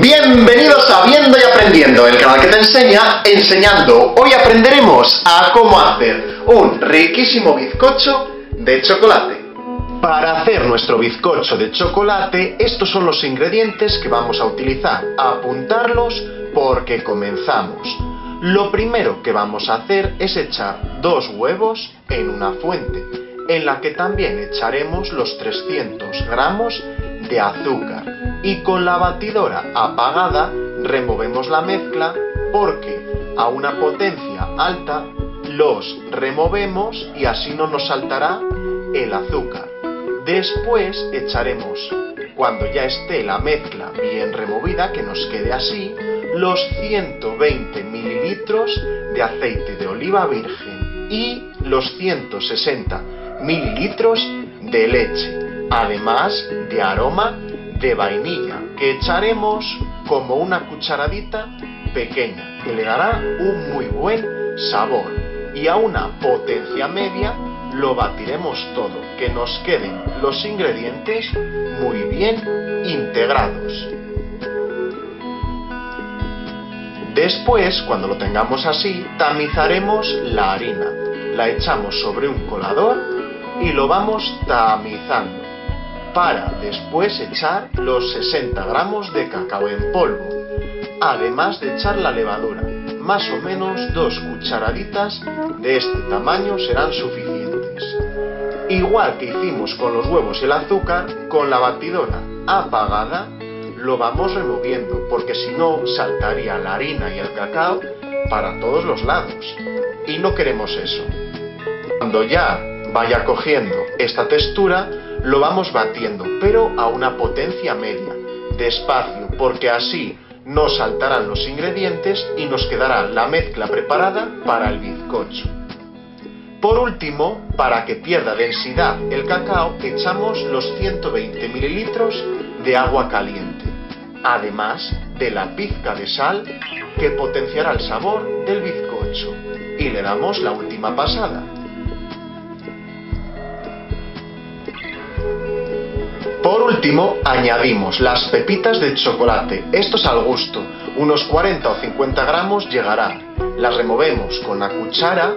Bienvenidos a Viendo y Aprendiendo, el canal que te enseña enseñando. Hoy aprenderemos a cómo hacer un riquísimo bizcocho de chocolate. Para hacer nuestro bizcocho de chocolate, estos son los ingredientes que vamos a utilizar. Apuntarlos porque comenzamos. Lo primero que vamos a hacer es echar 2 huevos en una fuente, en la que también echaremos los 300 gramos de azúcar. Y con la batidora apagada removemos la mezcla porque a una potencia alta los removemos y así no nos saltará el azúcar. Después echaremos, cuando ya esté la mezcla bien removida, que nos quede así, los 120 mililitros de aceite de oliva virgen y los 160 mililitros de leche, además de aroma de vainilla, que echaremos como una cucharadita pequeña, que le dará un muy buen sabor, y a una potencia media lo batiremos todo, que nos queden los ingredientes muy bien integrados. Después, cuando lo tengamos así, tamizaremos la harina, la echamos sobre un colador y lo vamos tamizando, para después echar los 60 gramos de cacao en polvo, además de echar la levadura, más o menos 2 cucharaditas de este tamaño serán suficientes. Igual que hicimos con los huevos y el azúcar, con la batidora apagada lo vamos removiendo, porque si no saltaría la harina y el cacao para todos los lados, y no queremos eso. Cuando ya vaya cogiendo esta textura, lo vamos batiendo, pero a una potencia media, despacio, porque así no saltarán los ingredientes y nos quedará la mezcla preparada para el bizcocho. Por último, para que pierda densidad el cacao, echamos los 120 mililitros de agua caliente, además de la pizca de sal que potenciará el sabor del bizcocho, y le damos la última pasada. Por último, añadimos las pepitas de chocolate, esto es al gusto, unos 40 o 50 gramos llegará. Las removemos con la cuchara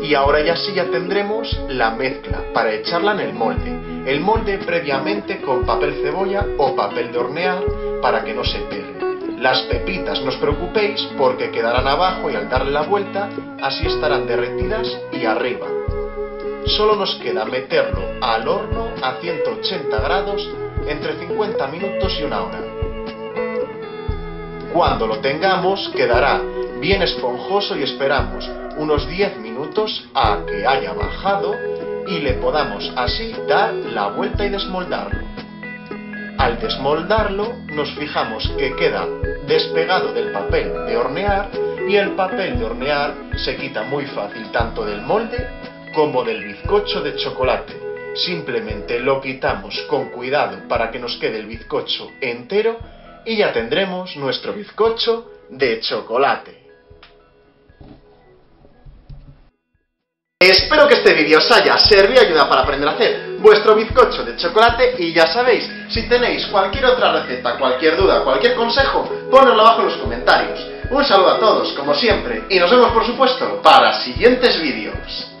y ahora ya sí ya tendremos la mezcla para echarla en el molde. El molde previamente con papel cebolla o papel de hornear para que no se pegue. Las pepitas no os preocupéis porque quedarán abajo y al darle la vuelta así estarán derretidas y arriba. Solo nos queda meterlo al horno a 180 grados entre 50 minutos y una hora. Cuando lo tengamos quedará bien esponjoso y esperamos unos 10 minutos a que haya bajado y le podamos así dar la vuelta y desmoldarlo. Al desmoldarlo nos fijamos que queda despegado del papel de hornear y el papel de hornear se quita muy fácil tanto del molde como del bizcocho de chocolate. Simplemente lo quitamos con cuidado para que nos quede el bizcocho entero y ya tendremos nuestro bizcocho de chocolate. Espero que este vídeo os haya servido de ayuda para aprender a hacer vuestro bizcocho de chocolate y ya sabéis, si tenéis cualquier otra receta, cualquier duda, cualquier consejo, ponedlo abajo en los comentarios. Un saludo a todos, como siempre, y nos vemos por supuesto para siguientes vídeos.